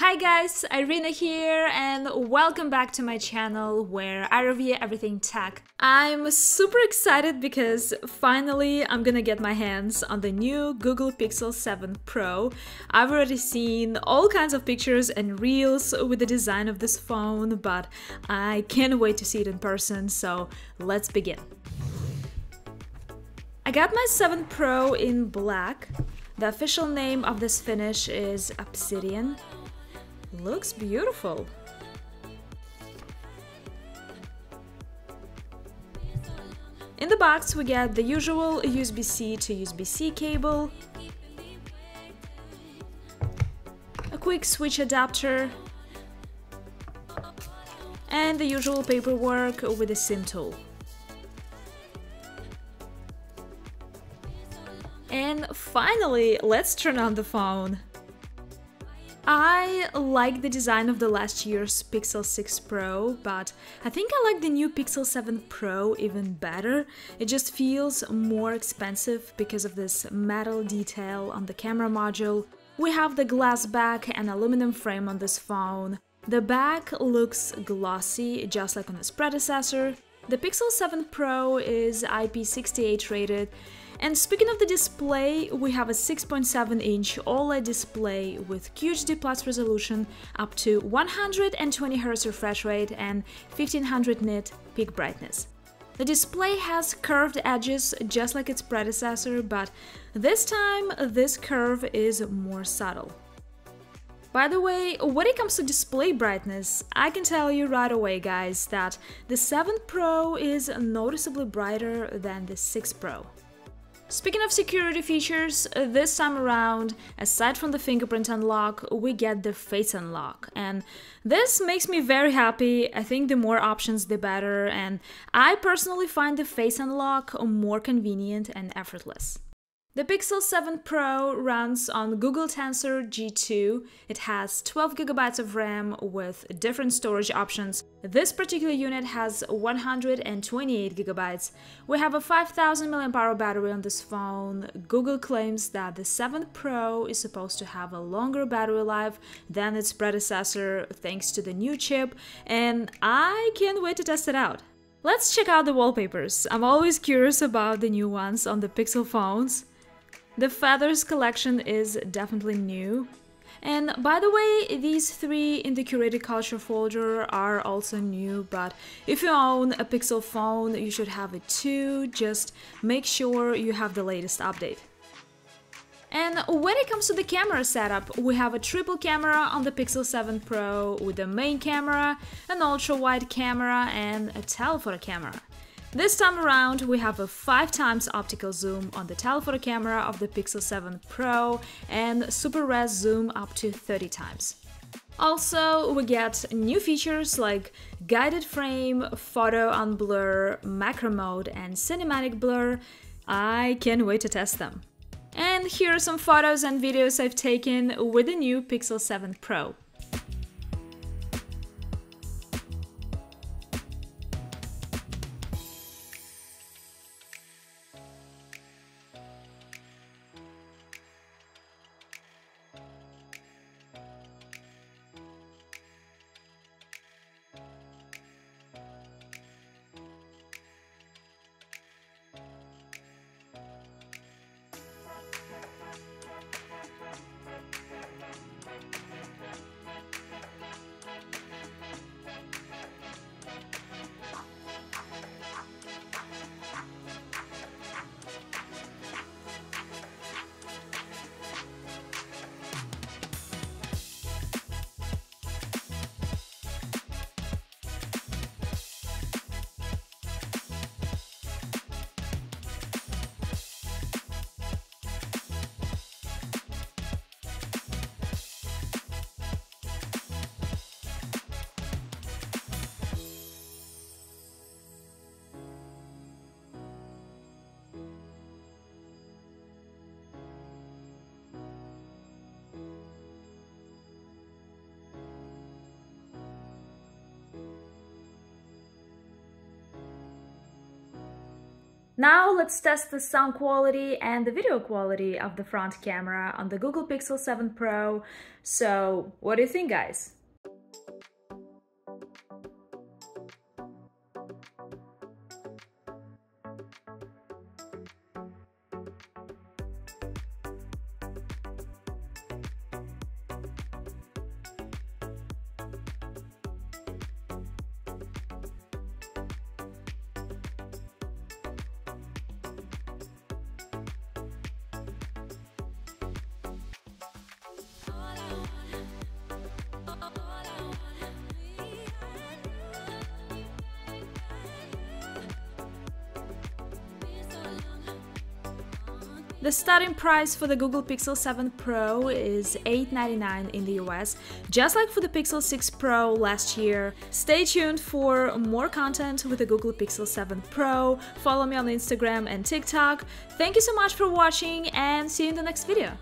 Hi guys, Irina here and welcome back to my channel where I review everything tech. I'm super excited because finally I'm gonna get my hands on the new Google Pixel 7 Pro. I've already seen all kinds of pictures and reels with the design of this phone, but I can't wait to see it in person, so let's begin. I got my 7 Pro in black. The official name of this finish is Obsidian. Looks beautiful. In the box we get the usual USB-C to USB-C cable, a quick switch adapter, and the usual paperwork with a SIM tool. And finally, let's turn on the phone. I like the design of the last year's Pixel 6 Pro, but I think I like the new Pixel 7 Pro even better. It just feels more expensive because of this metal detail on the camera module. We have the glass back and aluminum frame on this phone. The back looks glossy, just like on its predecessor. The Pixel 7 Pro is IP68 rated. And speaking of the display, we have a 6.7-inch OLED display with QHD plus resolution, up to 120Hz refresh rate and 1500 nit peak brightness. The display has curved edges just like its predecessor, but this time this curve is more subtle. By the way, when it comes to display brightness, I can tell you right away, guys, that the 7 Pro is noticeably brighter than the 6 Pro. Speaking of security features, this time around, aside from the fingerprint unlock, we get the face unlock. And this makes me very happy. I think the more options, the better. And I personally find the face unlock more convenient and effortless. The Pixel 7 Pro runs on Google Tensor G2. It has 12GB of RAM with different storage options. This particular unit has 128GB. We have a 5000 mAh battery on this phone. Google claims that the 7 Pro is supposed to have a longer battery life than its predecessor thanks to the new chip, and I can't wait to test it out. Let's check out the wallpapers. I'm always curious about the new ones on the Pixel phones. The Feathers collection is definitely new. And by the way, these three in the Curated Culture folder are also new, but if you own a Pixel phone, you should have it too. Just make sure you have the latest update. And when it comes to the camera setup, we have a triple camera on the Pixel 7 Pro with a main camera, an ultra-wide camera, and a telephoto camera. This time around, we have a 5x optical zoom on the telephoto camera of the Pixel 7 Pro and super res zoom up to 30x. Also, we get new features like guided frame, photo on blur, macro mode, and cinematic blur. I can't wait to test them. And here are some photos and videos I've taken with the new Pixel 7 Pro. Now let's test the sound quality and the video quality of the front camera on the Google Pixel 7 Pro. So what do you think, guys? The starting price for the Google Pixel 7 Pro is $899 in the US, just like for the Pixel 6 Pro last year. Stay tuned for more content with the Google Pixel 7 Pro. Follow me on Instagram and TikTok. Thank you so much for watching and see you in the next video.